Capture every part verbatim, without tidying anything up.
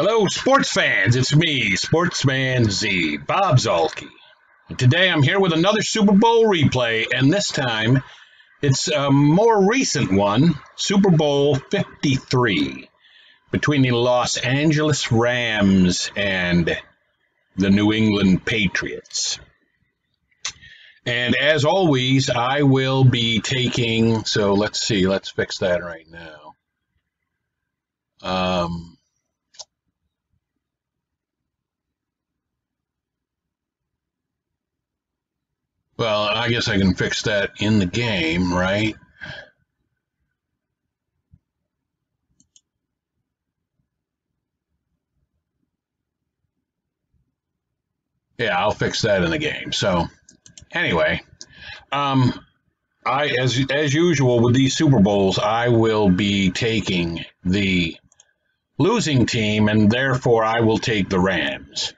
Hello, sports fans. It's me, Sportsman Z, Bob Zalke. Today I'm here with another Super Bowl replay, and this time it's a more recent one, Super Bowl fifty-three, between the Los Angeles Rams and the New England Patriots. And as always, I will be taking, so let's see, let's fix that right now. Um... Well, I guess I can fix that in the game, right? Yeah, I'll fix that in the game. So, anyway, um, I as as usual with these Super Bowls, I will be taking the losing team, and therefore I will take the Rams.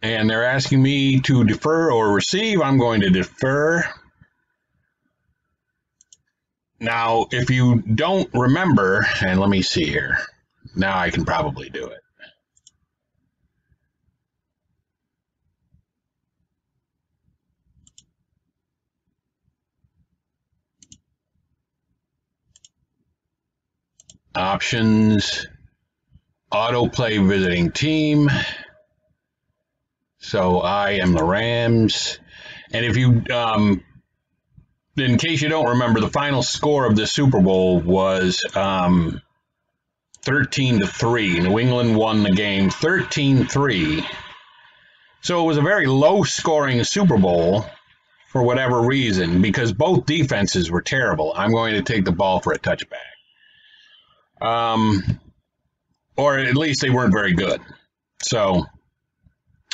And they're asking me to defer or receive. I'm going to defer. Now, if you don't remember, and let me see here. Now I can probably do it. Options, autoplay visiting team. So I am the Rams, and if you, um, in case you don't remember, the final score of the Super Bowl was um, thirteen to three. New England won the game thirteen three, so it was a very low-scoring Super Bowl for whatever reason, because both defenses were terrible. I'm going to take the ball for a touchback, um, or at least they weren't very good, so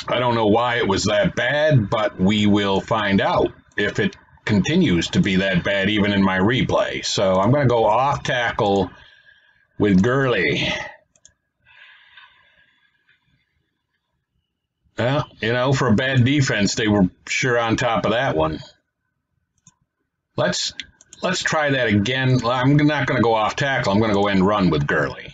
I don't know why it was that bad, but we will find out if it continues to be that bad even in my replay. So I'm going to go off tackle with Gurley. Well, you know, for a bad defense, they were sure on top of that one. Let's let's try that again. I'm not going to go off tackle. I'm going to go end run with Gurley.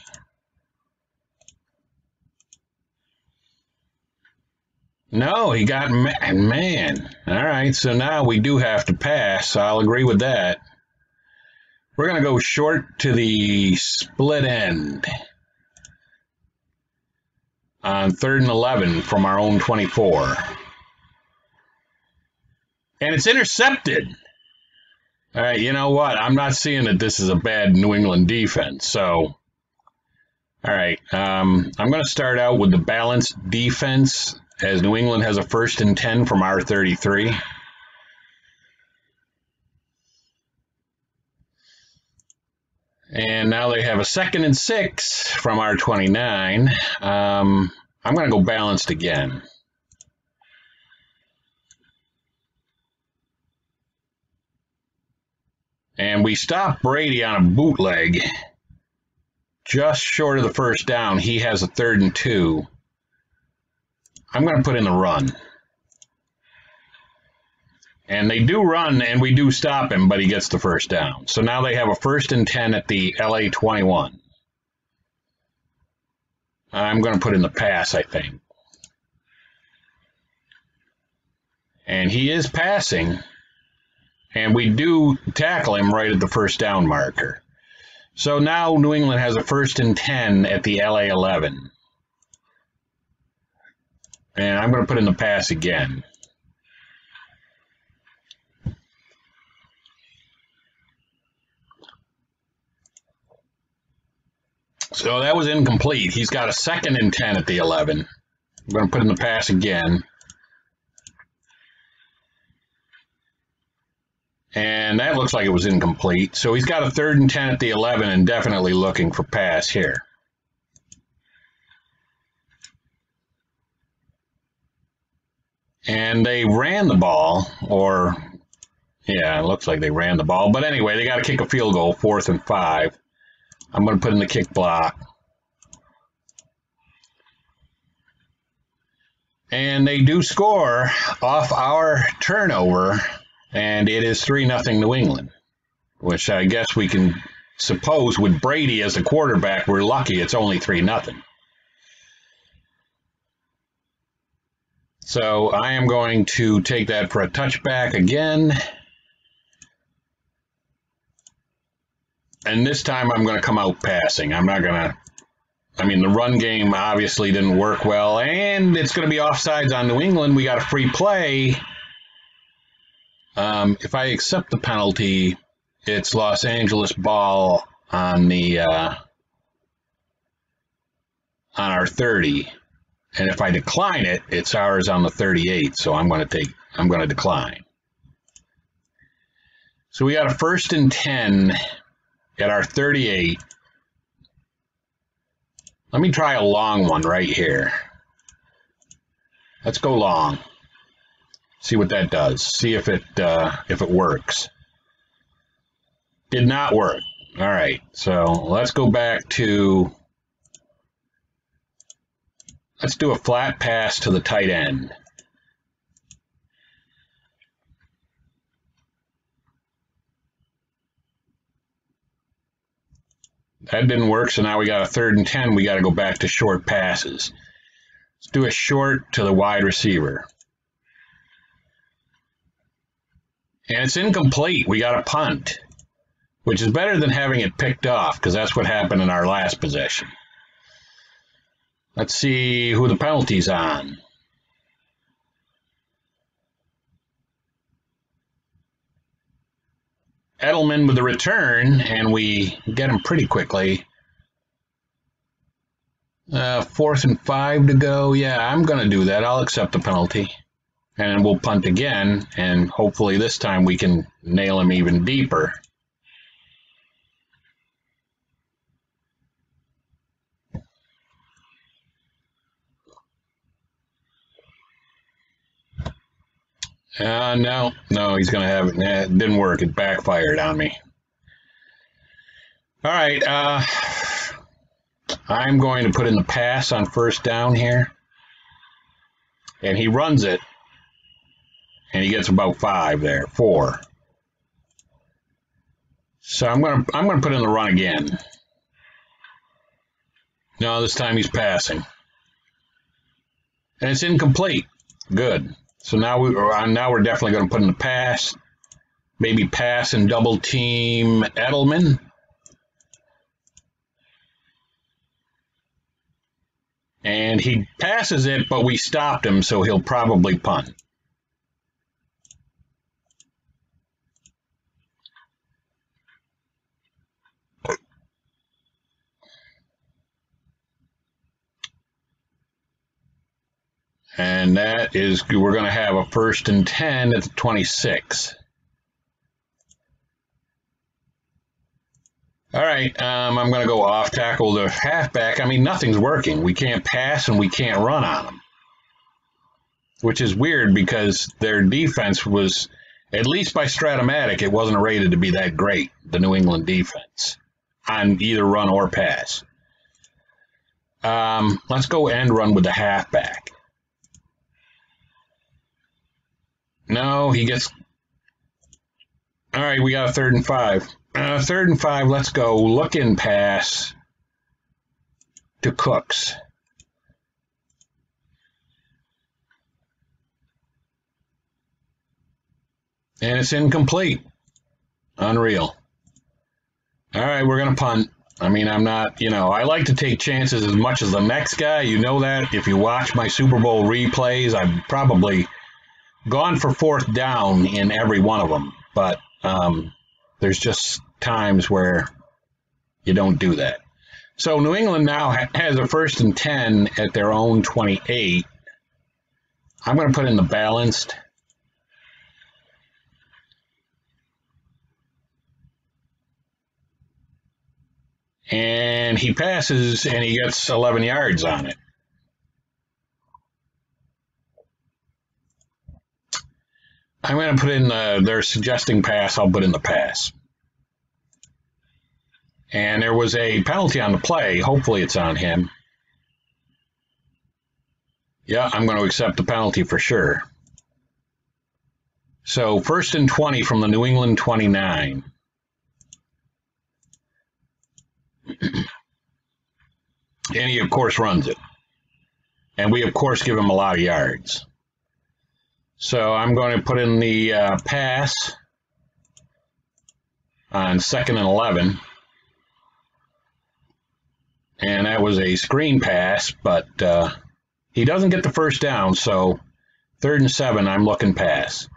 No, he got man, man. All right, so now we do have to pass. So I'll agree with that. We're going to go short to the split end on third and eleven from our own twenty-four. And it's intercepted. All right, you know what? I'm not seeing that this is a bad New England defense. So, all right, um, I'm going to start out with the balanced defense, as New England has a first and ten from our thirty-three. And now they have a second and six from our twenty-nine. Um, I'm going to go balanced again. And we stop Brady on a bootleg just short of the first down. He has a third and two. I'm going to put in the run. And they do run, and we do stop him, but he gets the first down. So now they have a first and ten at the L A twenty-one. I'm going to put in the pass, I think. And he is passing, and we do tackle him right at the first down marker. So now New England has a first and ten at the L A eleven. And I'm going to put in the pass again. So that was incomplete. He's got a second and ten at the eleven. I'm going to put in the pass again. And that looks like it was incomplete. So he's got a third and ten at the eleven and definitely looking for pass here. And they ran the ball, or, yeah, it looks like they ran the ball. But anyway, they got to kick a field goal, fourth and five. I'm going to put in the kick block. And they do score off our turnover, and it is three nothing New England, which I guess we can suppose with Brady as the quarterback, we're lucky it's only three nothing. So I am going to take that for a touchback again. And this time I'm going to come out passing. I'm not going to, I mean, the run game obviously didn't work well. And it's going to be offsides on New England. We got a free play. Um, if I accept the penalty, it's Los Angeles ball on the uh, on our thirty, and if I decline it, it's ours on the thirty-eight. So I'm going to take, I'm going to decline. So we got a first and ten at our thirty-eight. Let me try a long one right here. Let's go long. See what that does. See if it uh, if it works. Did not work. All right, so let's go back to, let's do a flat pass to the tight end. That didn't work, so now we got a third and ten. We got to go back to short passes. Let's do a short to the wide receiver. And it's incomplete. We got a punt, which is better than having it picked off, because that's what happened in our last possession. Let's see who the penalty's on. Edelman with the return, and we get him pretty quickly. Uh, fourth and five to go. Yeah, I'm going to do that. I'll accept the penalty. And we'll punt again, and hopefully this time we can nail him even deeper. Uh, no, no, he's going to have it. Nah, it didn't work. It backfired on me. All right. Uh, I'm going to put in the pass on first down here. And he runs it. And he gets about five there, four. So I'm going to I'm going to put in the run again. No, this time he's passing. And it's incomplete. Good. So now, we, now we're definitely going to put in the pass, maybe pass and double team Edelman. And he passes it, but we stopped him, so he'll probably punt. And that is, we're going to have a first and ten at the twenty-six. All right, um, I'm going to go off tackle the halfback. I mean, nothing's working. We can't pass and we can't run on them, which is weird because their defense was, at least by Strat-O-Matic, it wasn't rated to be that great, the New England defense, on either run or pass. Um, let's go end run with the halfback. No, he gets... All right, we got a third and five. Uh, third and five, let's go look in pass to Cooks. And it's incomplete. Unreal. All right, we're going to punt. I mean, I'm not, you know, I like to take chances as much as the next guy. You know that. If you watch my Super Bowl replays, I'm probably... gone for fourth down in every one of them, but um, there's just times where you don't do that. So New England now ha has a first and ten at their own twenty-eight. I'm going to put in the balanced. And he passes, and he gets eleven yards on it. I'm going to put in the, they're suggesting pass, I'll put in the pass. And there was a penalty on the play. Hopefully it's on him. Yeah, I'm going to accept the penalty for sure. So first and twenty from the New England twenty-nine. And he, of course, runs it. And we, of course, give him a lot of yards. So I'm going to put in the uh, pass on second and eleven. And that was a screen pass, but uh, he doesn't get the first down, so third and seven, I'm looking pass.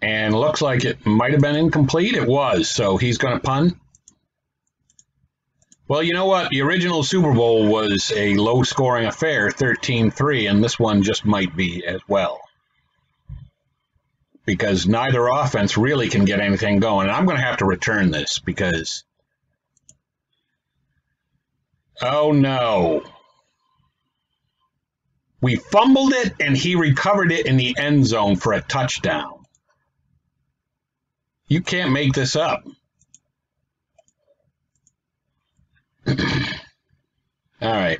And looks like it might have been incomplete. It was, so he's going to punt. Well, you know what? The original Super Bowl was a low-scoring affair, thirteen three, and this one just might be as well. Because neither offense really can get anything going. And I'm going to have to return this because... Oh, no. We fumbled it, and he recovered it in the end zone for a touchdown. You can't make this up. All right.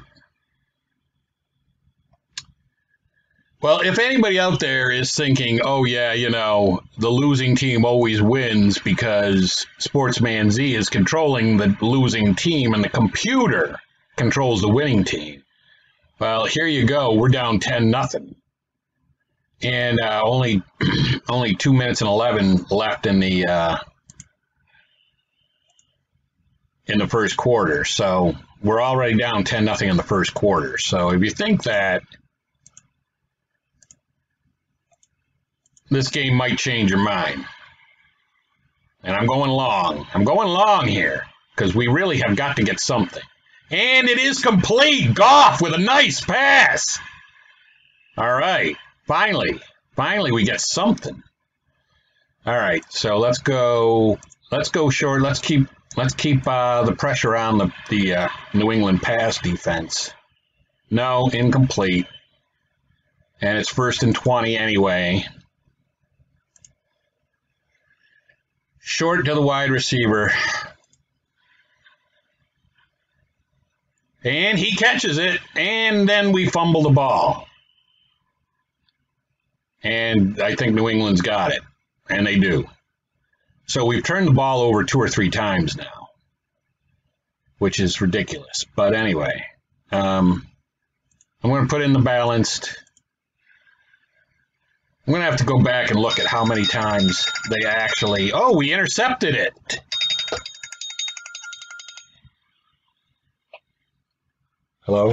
Well, if anybody out there is thinking, oh, yeah, you know, the losing team always wins because Sportsman Z is controlling the losing team and the computer controls the winning team. Well, here you go. We're down ten nothing. And uh, only only two minutes and eleven left in the uh, in the first quarter, so we're already down ten nothing in the first quarter. So if you think that this game might change your mind, and I'm going long, I'm going long here because we really have got to get something. And it is complete. Goff with a nice pass. All right. Finally, finally, we get something. All right, so let's go. Let's go short. Let's keep. Let's keep uh, the pressure on the the uh, New England pass defense. No, incomplete. And it's first and twenty anyway. Short to the wide receiver, and he catches it. And then we fumble the ball. And I think New England's got it, and they do. So we've turned the ball over two or three times now, which is ridiculous. But anyway, um, I'm going to put in the balanced. I'm going to have to go back and look at how many times they actually... Oh, we intercepted it! Hello?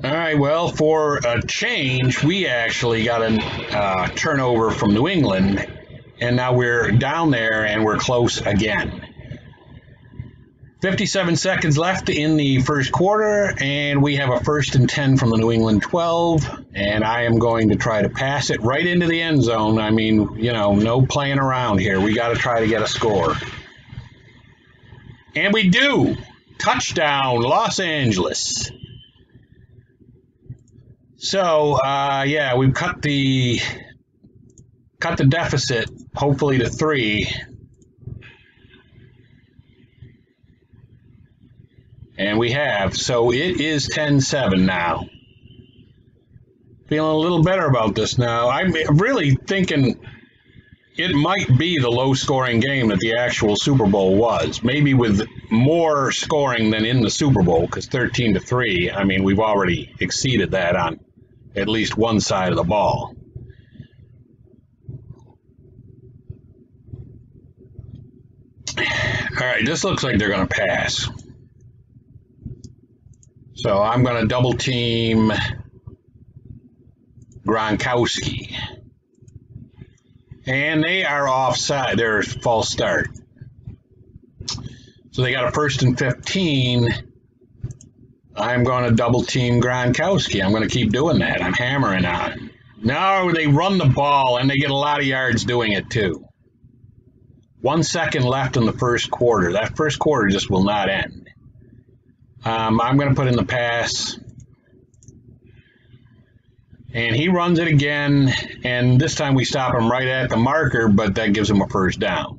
All right, well, for a change, we actually got a uh, turnover from New England, and now we're down there and we're close again. fifty-seven seconds left in the first quarter, and we have a first and ten from the New England twelve, and I am going to try to pass it right into the end zone. I mean, you know, no playing around here. We got to try to get a score. And we do. Touchdown, Los Angeles. So, uh, yeah, we've cut the cut the deficit, hopefully, to three. And we have. So it is ten seven now. Feeling a little better about this now. I'm really thinking it might be the low-scoring game that the actual Super Bowl was. Maybe with more scoring than in the Super Bowl, because thirteen to three, I mean, we've already exceeded that on at least one side of the ball. All right, this looks like they're going to pass. So I'm going to double team Gronkowski. And they are offside. They're false start. So they got a first and fifteen. I'm going to double team Gronkowski. I'm going to keep doing that. I'm hammering on him. No, they run the ball, and they get a lot of yards doing it, too. One second left in the first quarter. That first quarter just will not end. Um, I'm going to put in the pass. And he runs it again, and this time we stop him right at the marker, but that gives him a first down.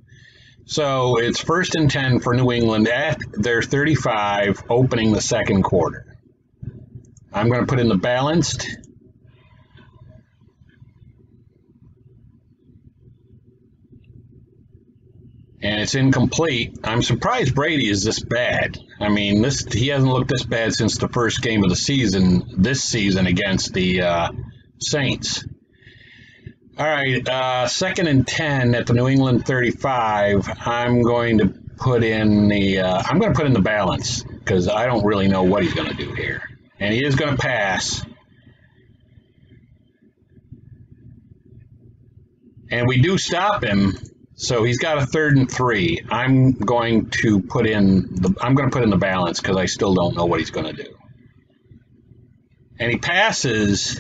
So it's first and ten for New England at their thirty-five, opening the second quarter. I'm going to put in the balanced. And It's incomplete. I'm surprised Brady is this bad. I mean, this he hasn't looked this bad since the first game of the season, this season against the uh, Saints. All right, uh, second and ten at the New England thirty-five. I'm going to put in the uh, I'm going to put in the balance because I don't really know what he's going to do here, and he is going to pass. And we do stop him, so he's got a third and three. I'm going to put in the I'm going to put in the balance because I still don't know what he's going to do. And he passes,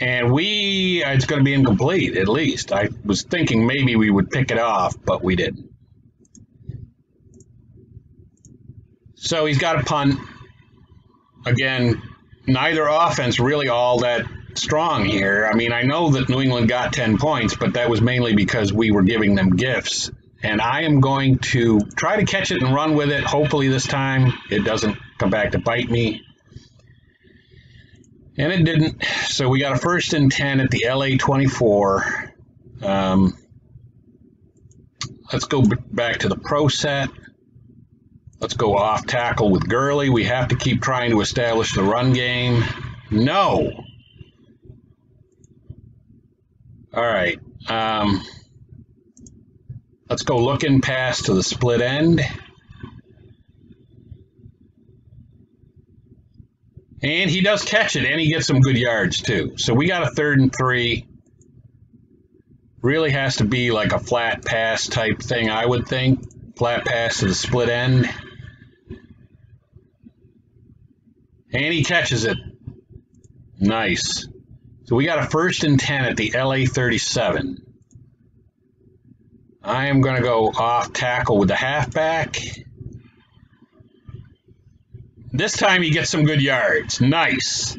and we it's going to be incomplete at least. I was thinking maybe we would pick it off, but we didn't. So he's got a punt. Again, neither offense really all that strong here. I mean, I know that New England got ten points, but that was mainly because we were giving them gifts. And I am going to try to catch it and run with it. Hopefully this time it doesn't come back to bite me. And it didn't. So we got a first and ten at the L A twenty-four. Um, let's go back to the pro set. Let's go off tackle with Gurley. We have to keep trying to establish the run game. No. All right, um, let's go look in pass to the split end. And he does catch it, and he gets some good yards too. So we got a third and three. Really has to be like a flat pass type thing, I would think. Flat pass to the split end. And he catches it. Nice. So we got a first and ten at the L A thirty-seven. I am going to go off tackle with the halfback. This time he gets some good yards. Nice.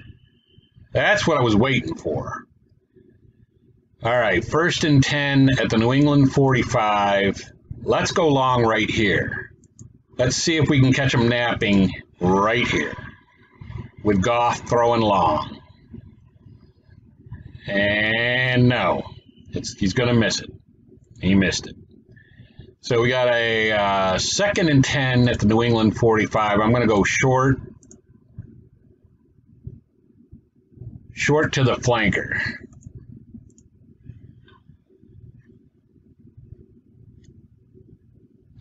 That's what I was waiting for. All right, first and ten at the New England forty-five. Let's go long right here. Let's see if we can catch him napping right here with Goff throwing long. And no, it's, he's going to miss it. He missed it. So we got a uh, second and ten at the New England forty-five. I'm going to go short. Short to the flanker.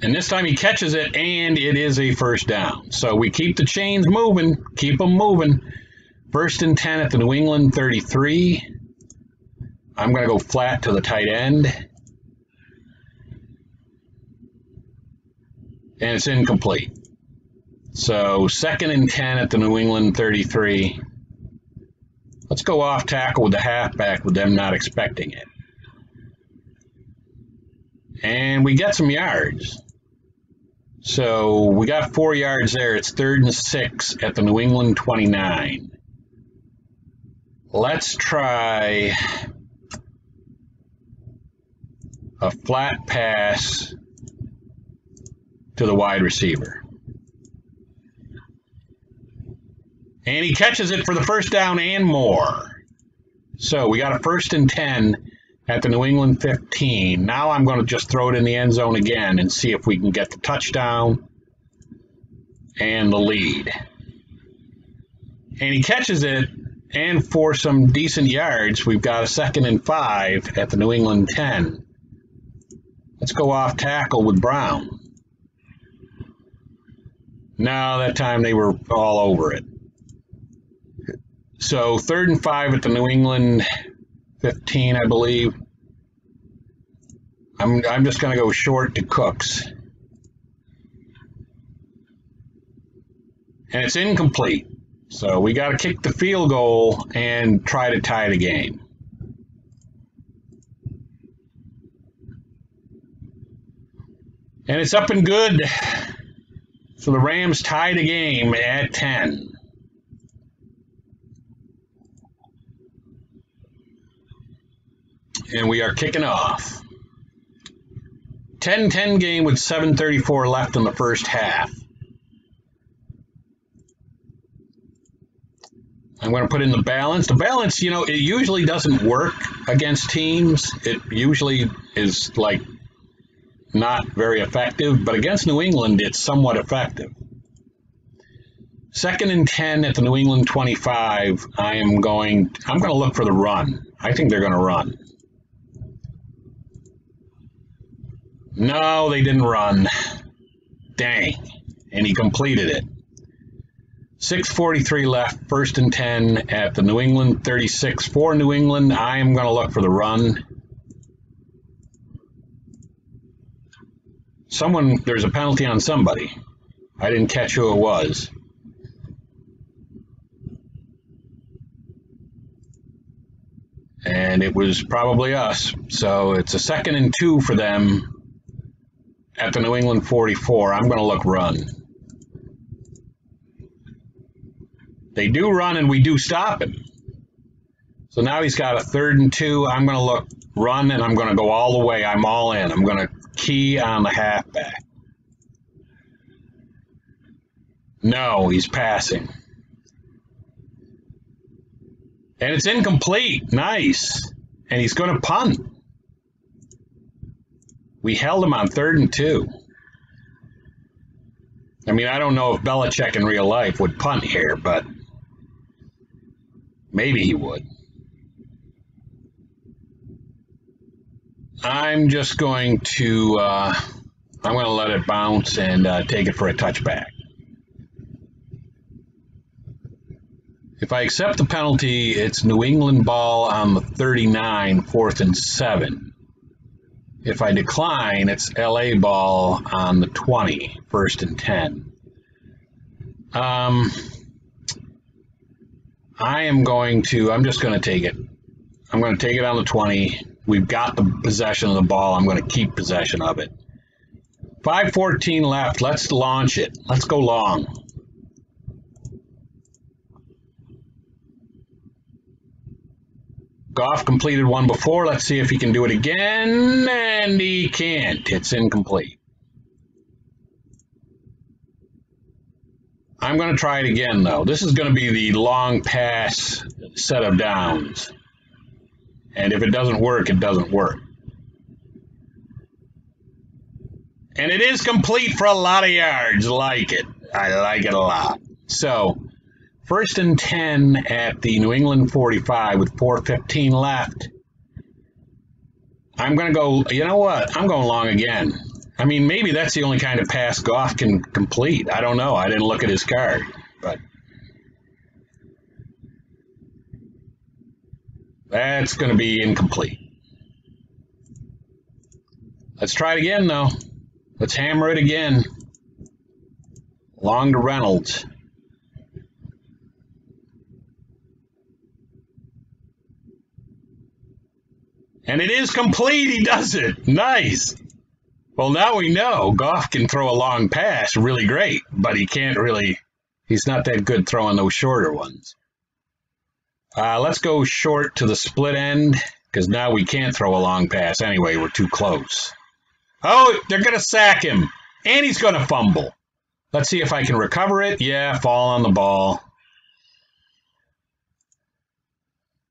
And this time he catches it, and it is a first down. So we keep the chains moving, keep them moving. First and ten at the New England thirty-three. I'm going to go flat to the tight end. And it's incomplete. So second and ten at the New England thirty-three. Let's go off tackle with the halfback with them not expecting it. And we get some yards. So we got four yards there. It's third and six at the New England twenty-nine. Let's try a flat pass to the wide receiver. And he catches it for the first down and more. So we got a first and ten at the New England fifteen. Now I'm going to just throw it in the end zone again and see if we can get the touchdown and the lead. And he catches it, and for some decent yards, we've got a second and five at the New England ten. Let's go off tackle with Brown. No, that time they were all over it. So third and five at the New England fifteen, I believe. I'm, I'm just going to go short to Cooks. And it's incomplete. So we got to kick the field goal and try to tie the game. And it's up and good. So the Rams tie the game at ten. And we are kicking off. ten ten game with seven thirty-four left in the first half. I'm going to put in the balance. The balance, you know, it usually doesn't work against teams. It usually is like not very effective, but against New England, it's somewhat effective. Second and ten at the New England twenty-five, I am going, I'm going to look for the run. I think they're going to run. No, they didn't run. Dang. And he completed it. six forty-three left, first and ten at the New England thirty-six for New England. I am going to look for the run. Someone, there's a penalty on somebody. I didn't catch who it was. And it was probably us. So it's a second and two for them at the New England forty-four. I'm going to look run. They do run and we do stop him. So now he's got a third and two. I'm going to look run and I'm going to go all the way. I'm all in. I'm going to key on the halfback. No, he's passing. And it's incomplete. Nice. And he's going to punt. We held him on third and two. I mean, I don't know if Belichick in real life would punt here, but maybe he would. I'm just going to, uh, I'm going to let it bounce and uh, take it for a touchback. If I accept the penalty, it's New England ball on the thirty-nine, fourth and seven. If I decline, it's L A ball on the twenty, first and ten. Um, I am going to, I'm just going to take it. I'm going to take it on the twenty. We've got the possession of the ball. I'm going to keep possession of it. five fourteen left. Let's launch it. Let's go long. Goff completed one before. Let's see if he can do it again. And he can't. It's incomplete. I'm going to try it again, though. This is going to be the long pass set of downs. And if it doesn't work, it doesn't work. And it is complete for a lot of yards. Like it. I like it a lot. So... First and ten at the New England forty-five with four fifteen left. I'm going to go, you know what? I'm going long again. I mean, maybe that's the only kind of pass Goff can complete. I don't know. I didn't look at his card. But that's going to be incomplete. Let's try it again, though. Let's hammer it again. Long to Reynolds. And it is complete. He does it. Nice. Well, now we know Goff can throw a long pass really great, but he can't really, he's not that good throwing those shorter ones. Uh, let's go short to the split end because now we can't throw a long pass anyway. We're too close. Oh, they're going to sack him and he's going to fumble. Let's see if I can recover it. Yeah, fall on the ball.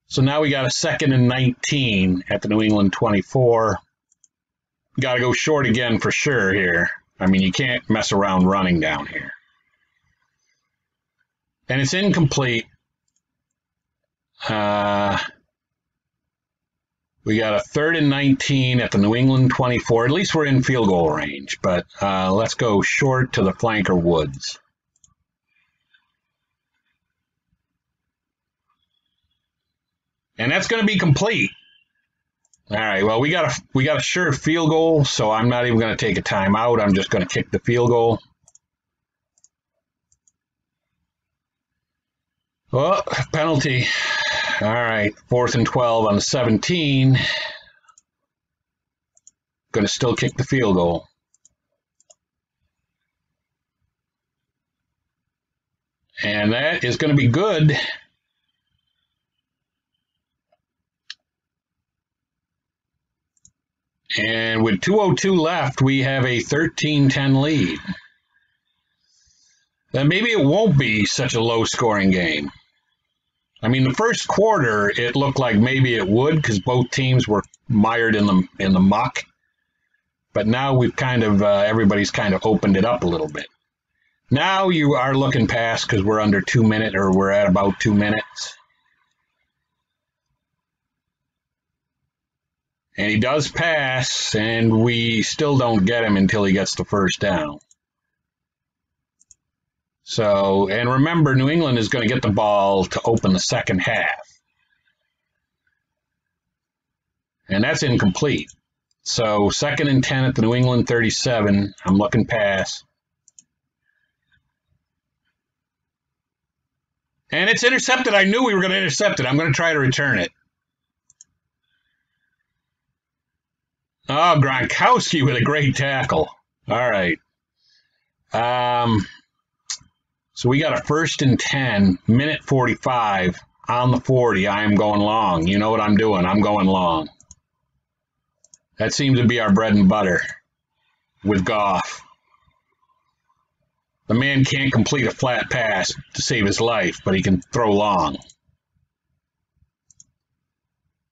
So now we got a second and nineteen at the New England twenty-four. Got to go short again for sure here. I mean, you can't mess around running down here. And it's incomplete. Uh, we got a third and nineteen at the New England twenty-four. At least we're in field goal range, but uh, let's go short to the flanker Woods. And that's going to be complete. All right, well, we got a we got a sure field goal, so I'm not even going to take a timeout. I'm just going to kick the field goal. Oh, penalty. All right, fourth and twelve on the seventeen. Going to still kick the field goal. And that is going to be good. And with two oh two left, we have a thirteen ten lead. Then maybe it won't be such a low-scoring game. I mean, the first quarter, it looked like maybe it would because both teams were mired in the, in the muck. But now we've kind of, uh, everybody's kind of opened it up a little bit. Now you are looking past, because we're under two minutes, or we're at about two minutes. And he does pass, and we still don't get him until he gets the first down. So, and remember, New England is going to get the ball to open the second half. And that's incomplete. So, second and ten at the New England thirty-seven. I'm looking pass. And it's intercepted. I knew we were going to intercept it. I'm going to try to return it. Oh, Gronkowski with a great tackle. All right. Um, so we got a first and ten, minute forty-five, on the forty. I am going long. You know what I'm doing. I'm going long. That seems to be our bread and butter with Goff. The man can't complete a flat pass to save his life, but he can throw long.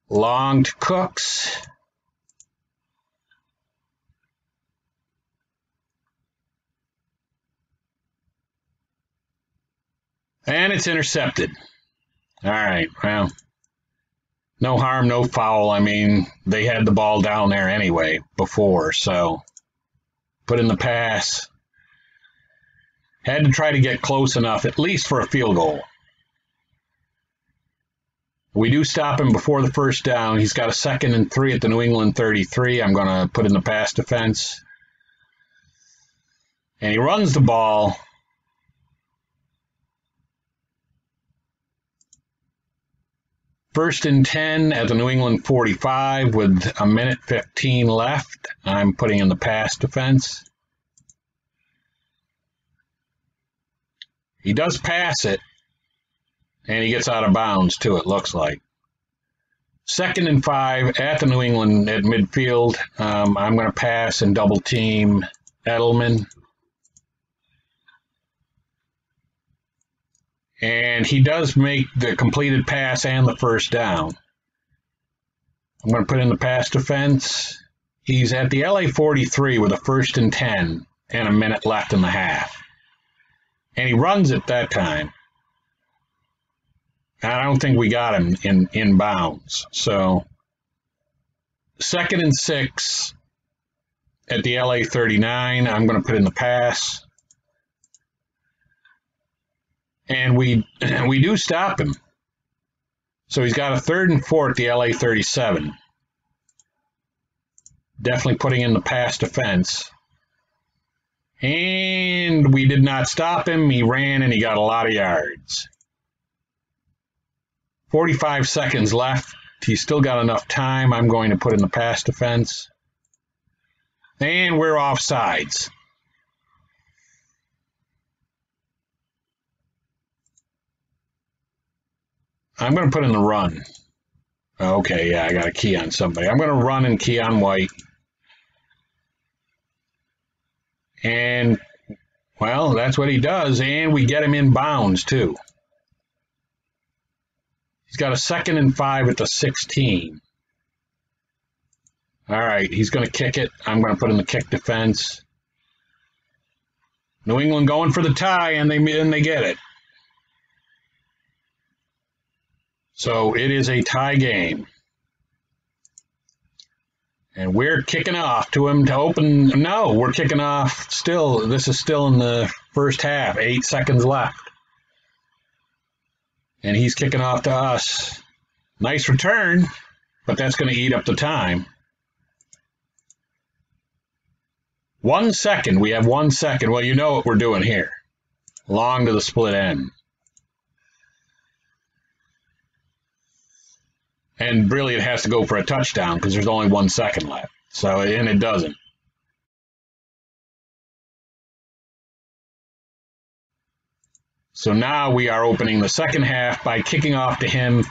Long to Cooks. And it's intercepted. All right, well, no harm, no foul. I mean, they had the ball down there anyway before, so put in the pass. Had to try to get close enough, at least for a field goal. We do stop him before the first down. He's got a second and three at the New England thirty-three. I'm going to put in the pass defense. And he runs the ball. First and ten at the New England forty-five with a minute fifteen left. I'm putting in the pass defense. He does pass it, and he gets out of bounds too, it looks like. Second and five at the New England at midfield. Um, I'm going to pass and double team Edelman. And he does make the completed pass and the first down. I'm going to put in the pass defense. He's at the L A forty-three with a first and ten and a minute left in the half. And he runs it that time. And I don't think we got him in, in bounds. So, second and six at the L A thirty-nine. I'm going to put in the pass. And we we do stop him. So he's got a third and four at the L A thirty-seven. Definitely putting in the pass defense. And we did not stop him. He ran and he got a lot of yards. forty-five seconds left. He's still got enough time. I'm going to put in the pass defense. And we're offsides. I'm going to put in the run. Okay, yeah, I got a key on somebody. I'm going to run and key on White. And, well, that's what he does. And we get him in bounds, too. He's got a second and five at the sixteen. All right, he's going to kick it. I'm going to put in the kick defense. New England going for the tie, and they, and they get it. So it is a tie game. And we're kicking off to him to open. No, we're kicking off still. This is still in the first half, eight seconds left. And he's kicking off to us. Nice return, but that's going to eat up the time. One second. We have one second. Well, you know what we're doing here. Long to the split end. And really, it has to go for a touchdown because there's only one second left. So, and it doesn't. So now we are opening the second half by kicking off to him.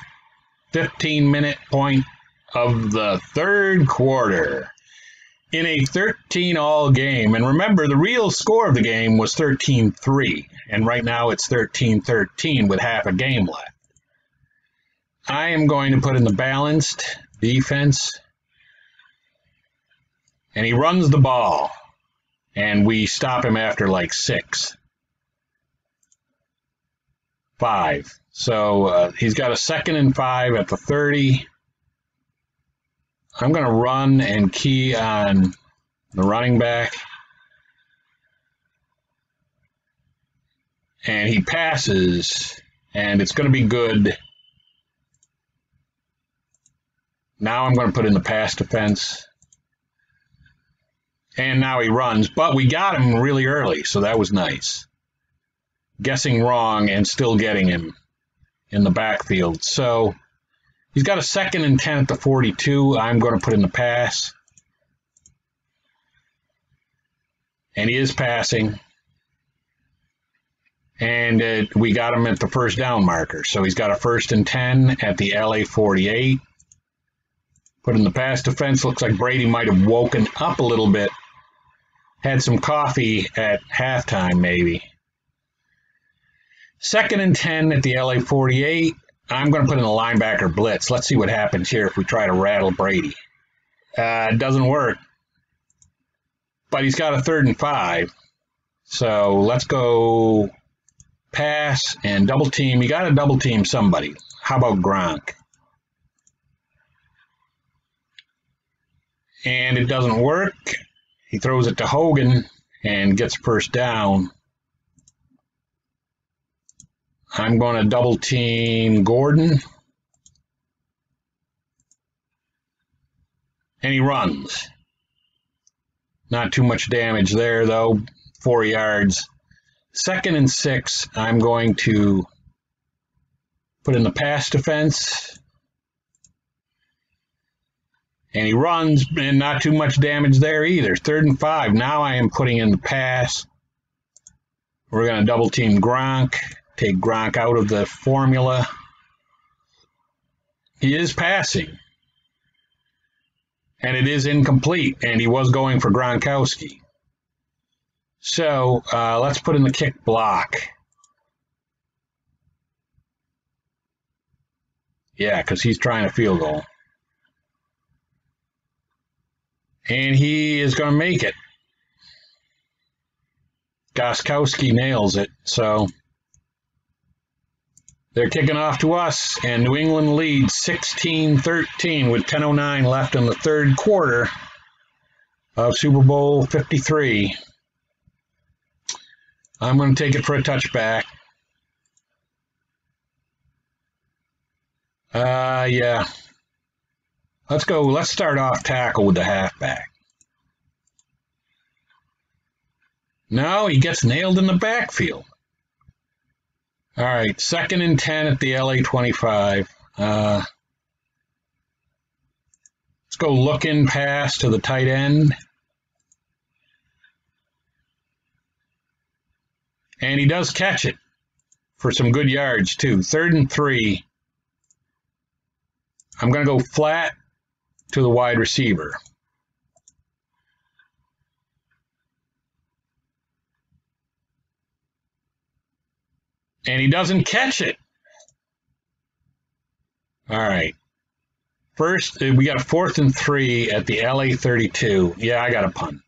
fifteen minute point of the third quarter in a thirteen all game. And remember, the real score of the game was thirteen three. And right now it's thirteen thirteen with half a game left. I am going to put in the balanced defense. and he runs the ball, and we stop him after like six. Five. So uh, he's got a second and five at the thirty. I'm going to run and key on the running back. And he passes, and it's going to be good. Now I'm going to put in the pass defense. And now he runs, but we got him really early, so that was nice. Guessing wrong and still getting him in the backfield. So he's got a second and ten at the forty-two. I'm going to put in the pass. And he is passing. And uh, we got him at the first down marker. So he's got a first and ten at the L A forty-eight. Put in the pass defense. Looks like Brady might have woken up a little bit. Had some coffee at halftime, maybe. Second and ten at the L A forty-eight. I'm going to put in a linebacker blitz. Let's see what happens here if we try to rattle Brady. Uh, it doesn't work. But he's got a third and five. So let's go pass and double team. You got to double team somebody. How about Gronk? And it doesn't work. He throws it to Hogan and gets first down. I'm going to double team Gordon. And he runs. Not too much damage there, though. Four yards. Second and six, I'm going to put in the pass defense. And he runs, and not too much damage there either. Third and five. Now I am putting in the pass. We're going to double team Gronk. Take Gronk out of the formula. He is passing. And it is incomplete. And he was going for Gronkowski. So uh, let's put in the kick block. Yeah, because he's trying a field goal. And he is going to make it. Gostkowski nails it. So they're kicking off to us, and New England leads sixteen thirteen with ten oh nine left in the third quarter of Super Bowl fifty-three. I'm going to take it for a touchback. Uh, yeah. Let's go. Let's start off tackle with the halfback. No, he gets nailed in the backfield. All right, second and ten at the L A twenty-five. Uh, let's go look in pass to the tight end. And he does catch it for some good yards, too. Third and three. I'm going to go flat to the wide receiver. And he doesn't catch it. All right. First, we got fourth and three at the L A thirty-two. Yeah, I got a punt.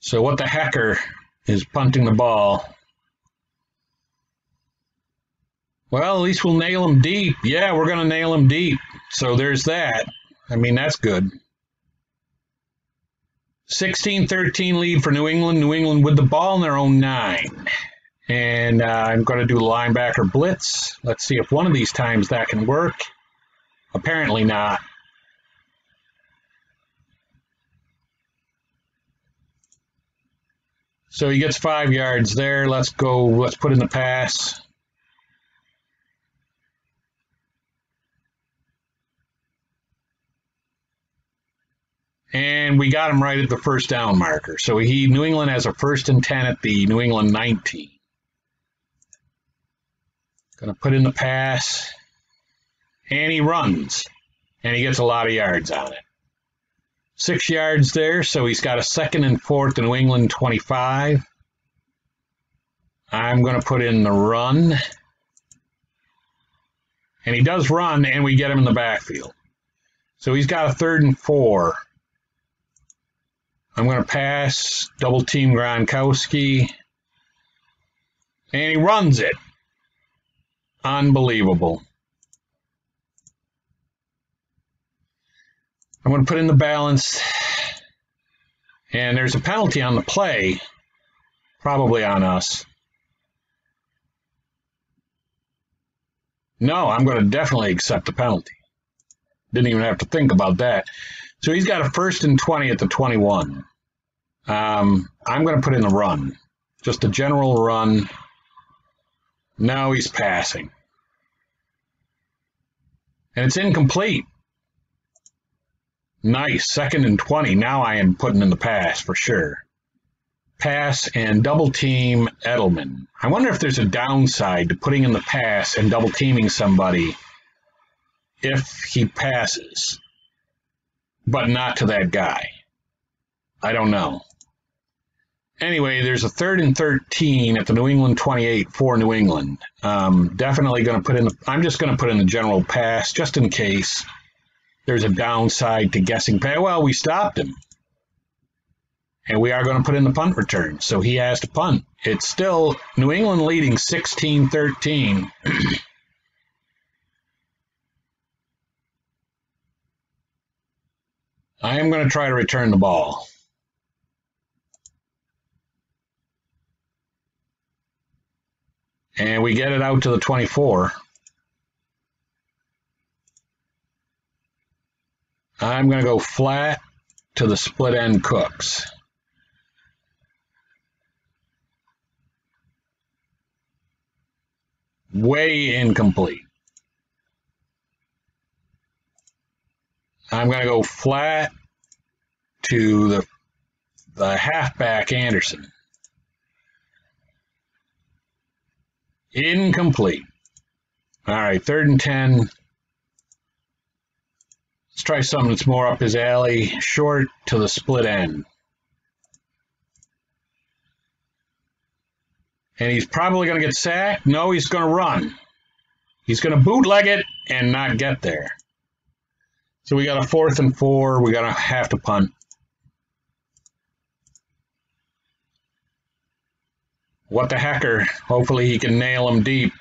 So what the hecker is punting the ball? Well, at least we'll nail him deep. Yeah, we're going to nail him deep. So there's that. I mean, that's good. sixteen thirteen lead for New England. New England with the ball in their own nine. And uh, I'm going to do linebacker blitz. Let's see if one of these times that can work. Apparently not. So he gets five yards there. Let's go. Let's put in the pass. And we got him right at the first down marker. So he, New England has a first and ten at the New England nineteen. Going to put in the pass. And he runs. And he gets a lot of yards on it. Six yards there, so he's got a second and fourth to New England twenty-five. I'm going to put in the run. And he does run, and we get him in the backfield. So he's got a third and four. I'm going to pass, double team Gronkowski. And he runs it. Unbelievable. I'm going to put in the balance. And there's a penalty on the play, probably on us. No, I'm going to definitely accept the penalty. Didn't even have to think about that. So he's got a first and twenty at the twenty-one. Um, I'm going to put in the run. Just a general run. Now he's passing. And it's incomplete. Nice. Second and twenty. Now I am putting in the pass for sure. Pass and double team Edelman. I wonder if there's a downside to putting in the pass and double teaming somebody if he passes, but not to that guy. I don't know. Anyway, there's a third and thirteen at the New England twenty-eight for New England. Um, definitely going to put in the, I'm just going to put in the general pass just in case there's a downside to guessing pay. Well, we stopped him. And we are going to put in the punt return. So he has to punt. It's still New England leading sixteen thirteen. I am going to try to return the ball. And we get it out to the twenty-four. I'm going to go flat to the split end Cooks. Way incomplete. I'm going to go flat to the, the halfback Anderson. Incomplete. All right, third and ten. Let's try something that's more up his alley. Short to the split end. And he's probably going to get sacked. No, he's going to run. He's going to bootleg it and not get there. So we got a fourth and four. We're going to have to punt. What the hecker. Hopefully he can nail him deep.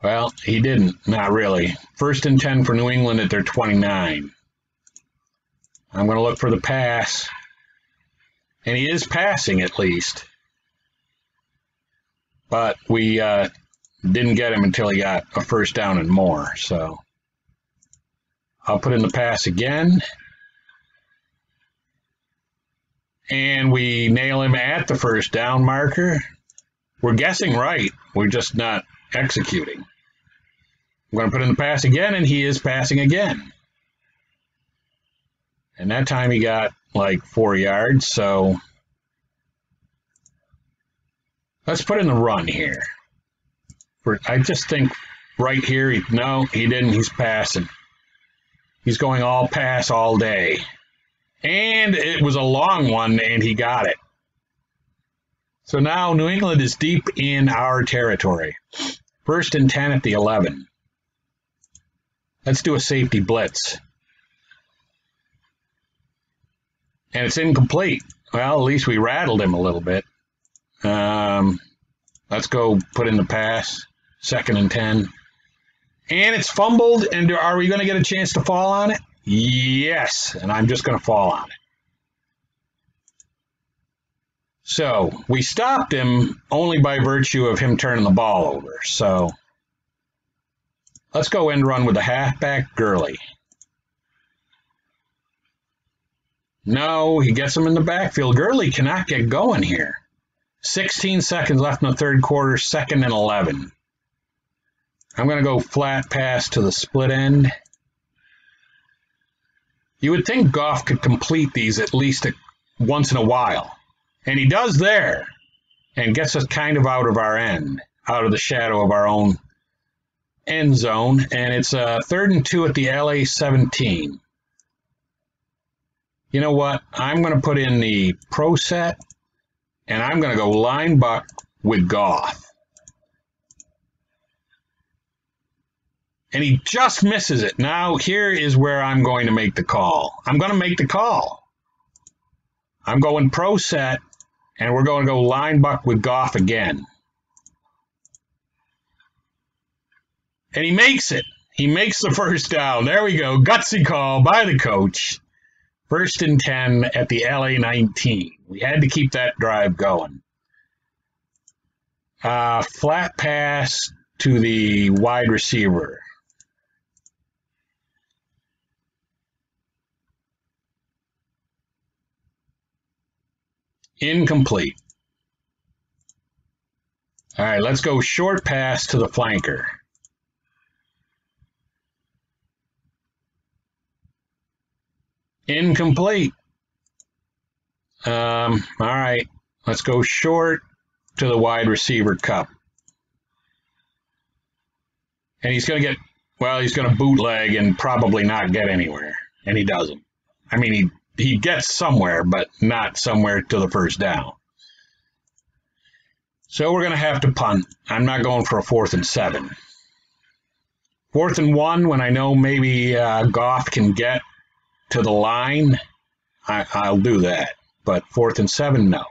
Well, he didn't. Not really. First and ten for New England at their twenty-nine. I'm going to look for the pass, and he is passing at least, but we uh, didn't get him until he got a first down and more, so I'll put in the pass again, and we nail him at the first down marker. We're guessing right, we're just not executing. I'm going to put in the pass again, and he is passing again. And that time he got like four yards, so let's put in the run here. For, I just think right here, he, no, he didn't, he's passing. He's going all pass all day. And it was a long one, and he got it. So now New England is deep in our territory. First and ten at the eleven. Let's do a safety blitz. And it's incomplete. Well, at least we rattled him a little bit. Um, let's go put in the pass. Second and ten. And it's fumbled. And are we going to get a chance to fall on it? Yes. And I'm just going to fall on it. So we stopped him only by virtue of him turning the ball over. So let's go end run with the halfback Gurley. No, he gets him in the backfield. Gurley cannot get going here. sixteen seconds left in the third quarter, second and eleven. I'm going to go flat pass to the split end. You would think Goff could complete these at least a, once in a while. And he does there and gets us kind of out of our end, out of the shadow of our own end zone. And it's a third and two at the L A seventeen. You know what? I'm going to put in the pro set, and I'm going to go line buck with Goff. And he just misses it. Now, here is where I'm going to make the call. I'm going to make the call. I'm going pro set, and we're going to go line buck with Goff again. And he makes it. He makes the first down. There we go. Gutsy call by the coach. First and ten at the L A nineteen. We had to keep that drive going. Uh, flat pass to the wide receiver. Incomplete. All right, let's go short pass to the flanker. Incomplete. Um, all right, let's go short to the wide receiver cup. And he's going to get, well, he's going to bootleg and probably not get anywhere. And he doesn't. I mean, he he gets somewhere, but not somewhere to the first down. So we're going to have to punt. I'm not going for a fourth and seven. Fourth and one, when I know maybe uh, Goff can get to the line, I, I'll do that. But fourth and seven, no.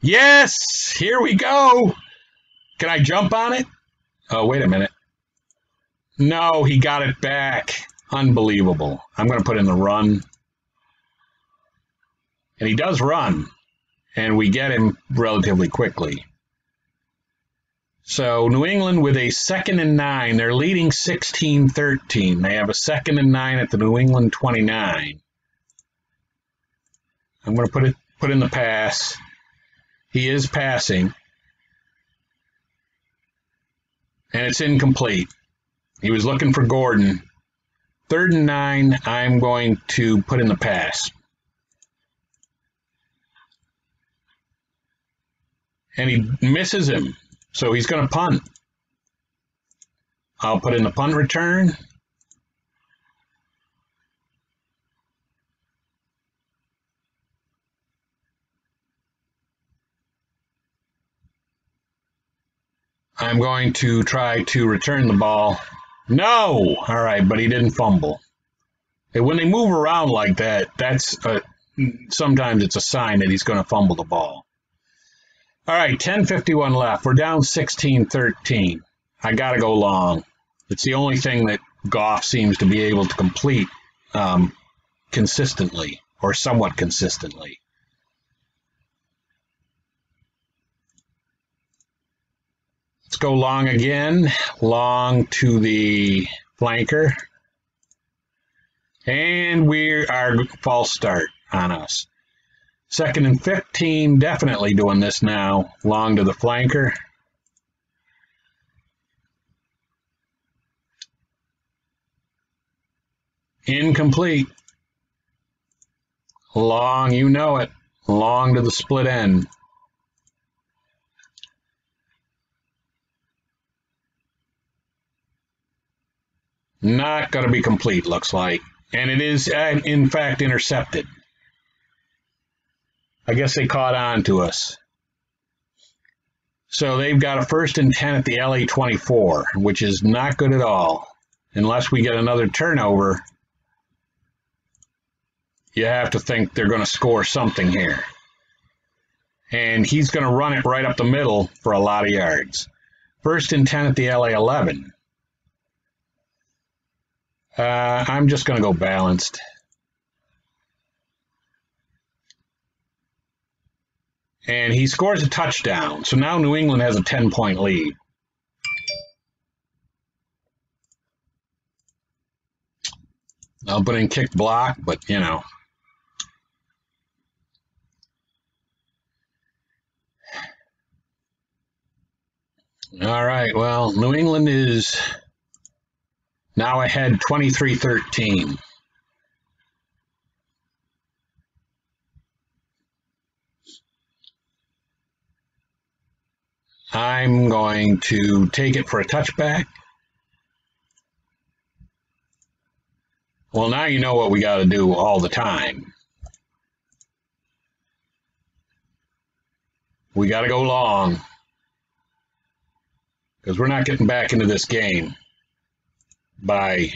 Yes! Here we go! Can I jump on it? Oh, wait a minute. No, he got it back. Unbelievable. I'm going to put in the run. And he does run. And we get him relatively quickly. So New England with a second and nine. They're leading sixteen thirteen. They have a second and nine at the New England twenty-nine. I'm going to put it put in the pass. He is passing. And it's incomplete. He was looking for Gordon. Third and nine, I'm going to put in the pass. And he misses him, so he's going to punt. I'll put in the punt return. I'm going to try to return the ball. No! All right, but he didn't fumble. And when they move around like that, that's a, sometimes it's a sign that he's going to fumble the ball. All right, ten fifty-one left. We're down sixteen thirteen. I got to go long. It's the only thing that Goff seems to be able to complete um, consistently or somewhat consistently. Let's go long again, long to the flanker. And we are false start on us. Second and fifteen, definitely doing this now, long to the flanker. Incomplete. Long, you know it, long to the split end. Not going to be complete, looks like. And it is, in fact, intercepted. I guess they caught on to us. So they've got a first and ten at the L A twenty-four, which is not good at all. Unless we get another turnover, you have to think they're going to score something here. And he's going to run it right up the middle for a lot of yards. First and ten at the L A eleven. Uh, I'm just going to go balanced. And he scores a touchdown. So now New England has a ten-point lead. I'll put in kick block, but, you know. All right, well, New England is... now ahead twenty-three thirteen. I'm going to take it for a touchback. Well, now you know what we got to do all the time. we got to go long because we're not getting back into this game by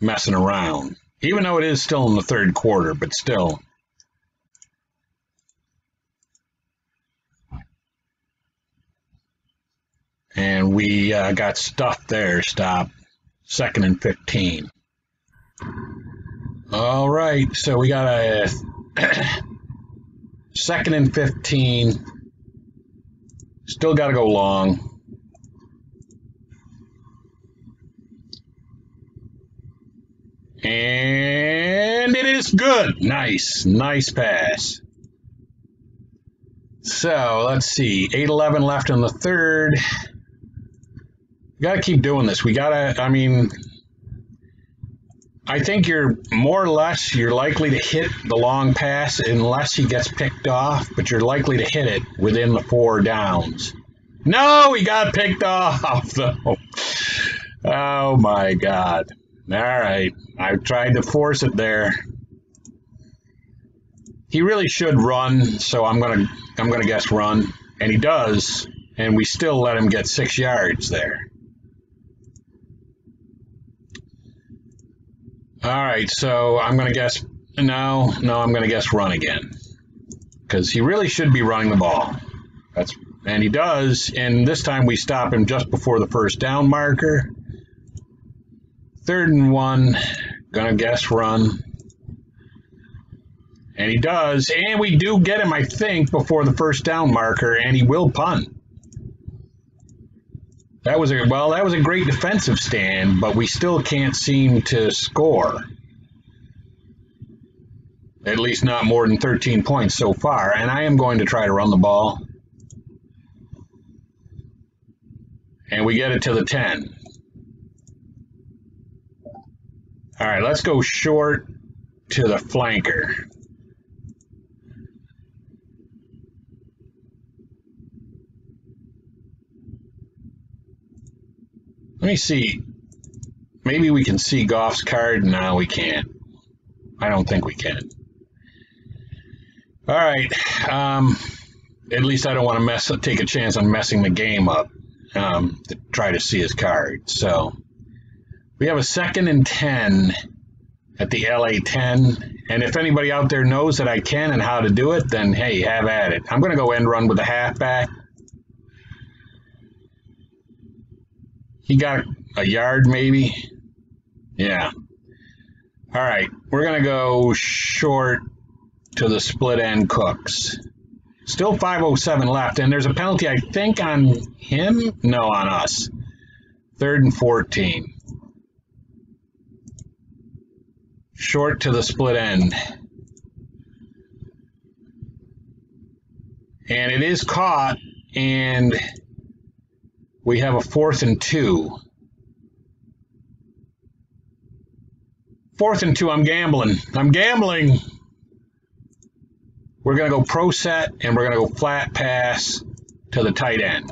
messing around, even though it is still in the third quarter, but still. And we uh, got stuffed there, stop. Second and fifteen. All right, so we got a second and fifteen. Still got to go long. And it is good. Nice, nice pass. So let's see, eight eleven left in the third. We got to keep doing this. We got to, I mean, I think you're more or less, you're likely to hit the long pass unless he gets picked off, but you're likely to hit it within the four downs. No, he got picked off, though. Oh, my God. All right. I tried to force it there. He really should run, so I'm going to I'm going to guess run. And he does, and we still let him get six yards there. All right, so I'm going to guess, no, no, I'm going to guess run again because he really should be running the ball. That's, and he does, and this time we stop him just before the first down marker. Third and one, going to guess run. And he does, and we do get him, I think, before the first down marker, and he will punt. That was a, well, that was a great defensive stand, but we still can't seem to score. At least not more than thirteen points so far, and I am going to try to run the ball. And we get it to the ten. All right, let's go short to the flanker. Let me see. Maybe we can see Goff's card. No, we can't. I don't think we can. All right. Um, at least I don't want to mess up, take a chance on messing the game up um, to try to see his card. So we have a second and ten at the L A ten. And if anybody out there knows that I can and how to do it, then, hey, have at it. I'm going to go end run with a halfback. He got a yard, maybe. Yeah. All right. We're going to go short to the split end Cooks. Still five oh seven left, and there's a penalty, I think, on him? No, on us. Third and fourteen. Short to the split end. And it is caught, and we have a fourth and two. Fourth and two, I'm gambling. I'm gambling. We're going to go pro set, and we're going to go flat pass to the tight end.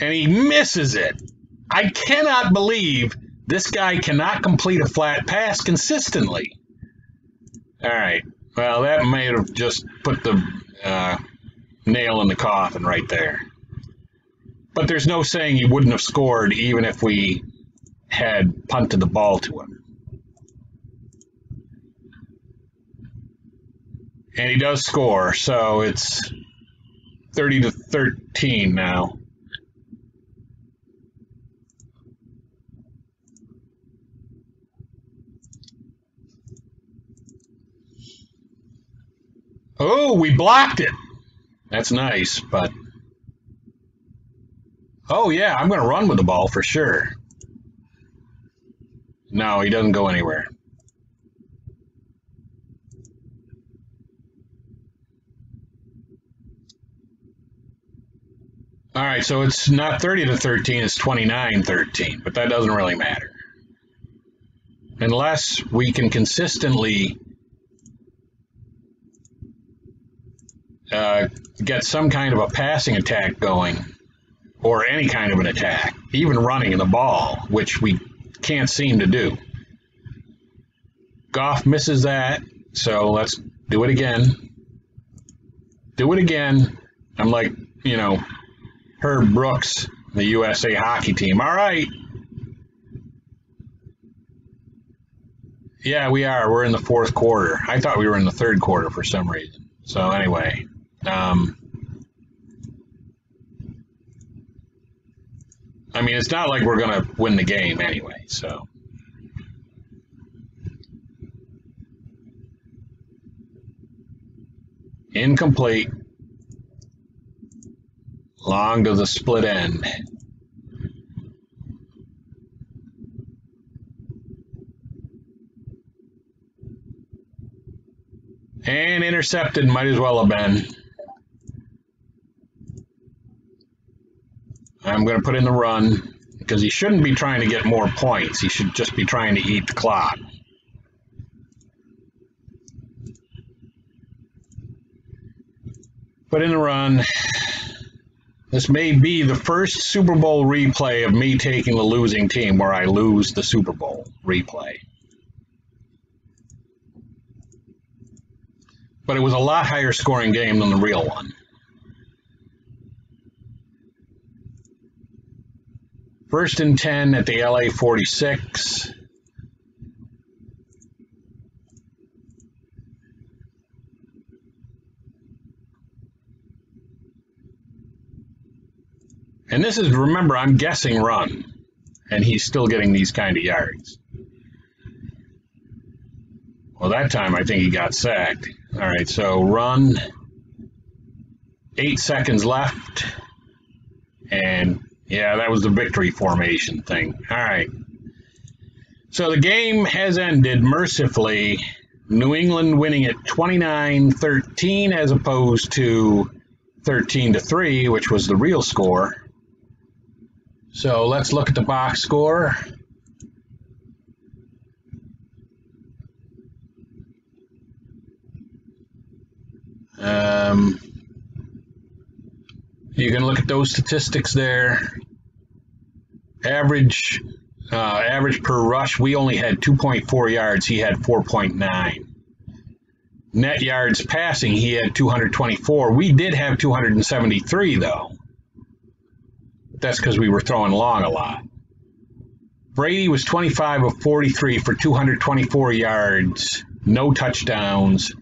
And he misses it. I cannot believe this guy cannot complete a flat pass consistently. All right. Well, that may have just put the uh, nail in the coffin right there. But there's no saying he wouldn't have scored even if we had punted the ball to him. And he does score, so it's thirty to thirteen now. Oh, we blocked it. That's nice, but... Oh, yeah, I'm going to run with the ball for sure. No, he doesn't go anywhere. All right, so it's not thirty to thirteen, it's twenty-nine thirteen, but that doesn't really matter. Unless we can consistently... Uh, get some kind of a passing attack going, or any kind of an attack, even running in the ball, which we can't seem to do. Goff misses that, so let's do it again. Do it again. I'm like, you know, Herb Brooks, the U S A hockey team. All right. Yeah, we are. We're in the fourth quarter. I thought we were in the third quarter for some reason. So anyway, um, I mean, it's not like we're going to win the game anyway, so. Incomplete. Long to the split end. And intercepted, might as well have been. I'm going to put in the run because he shouldn't be trying to get more points. He should just be trying to eat the clock. Put in the run. This may be the first Super Bowl replay of me taking the losing team where I lose the Super Bowl replay. But it was a lot higher scoring game than the real one. First and ten at the L A forty-six. And this is, remember, I'm guessing run. And he's still getting these kind of yards. Well, that time I think he got sacked. All right, so run. Eight seconds left. And... yeah, that was the victory formation thing. All right. So the game has ended mercifully. New England winning at twenty-nine thirteen as opposed to thirteen to three, which was the real score. So let's look at the box score. Um... You can look at those statistics there. Average, uh, average per rush, we only had two point four yards. He had four point nine. Net yards passing, he had two hundred twenty-four. We did have two hundred seventy-three, though. That's because we were throwing long a lot. Brady was twenty-five of forty-three for two hundred twenty-four yards, no touchdowns,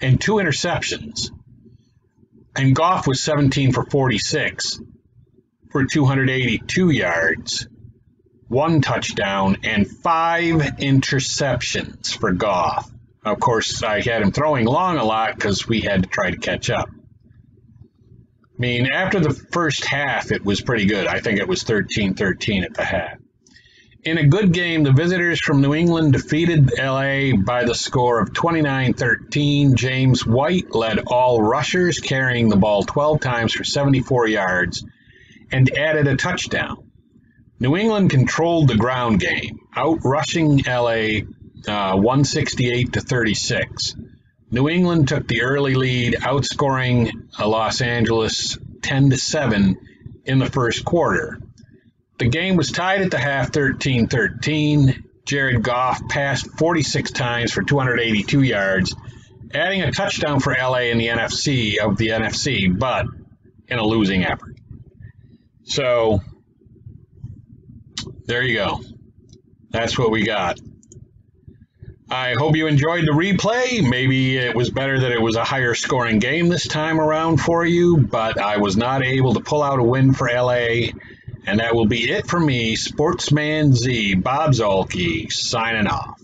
and two interceptions. And Goff was seventeen for forty-six for two hundred eighty-two yards, one touchdown, and five interceptions for Goff. Of course, I had him throwing long a lot because we had to try to catch up. I mean, after the first half, it was pretty good. I think it was thirteen thirteen at the half. In a good game, the visitors from New England defeated L A by the score of twenty-nine thirteen. James White led all rushers, carrying the ball twelve times for seventy-four yards, and added a touchdown. New England controlled the ground game, out-rushing L A uh, one sixty-eight to thirty-six. New England took the early lead, outscoring uh, Los Angeles ten to seven in the first quarter. The game was tied at the half, thirteen thirteen. Jared Goff passed forty-six times for two hundred eighty-two yards, adding a touchdown for L A in the N F C of the N F C, but in a losing effort. So there you go. That's what we got. I hope you enjoyed the replay. Maybe it was better that it was a higher scoring game this time around for you, but I was not able to pull out a win for L A. And that will be it for me, Sportsman Z, Bob Zalke, signing off.